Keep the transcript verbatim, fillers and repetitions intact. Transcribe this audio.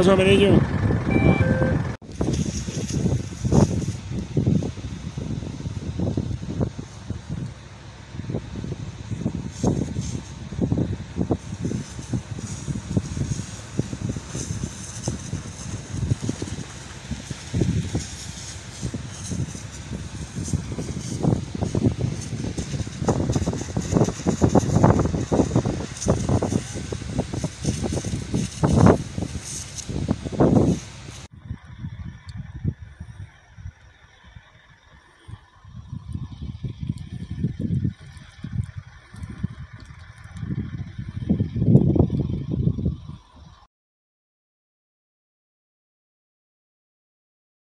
pasó, Amarillo?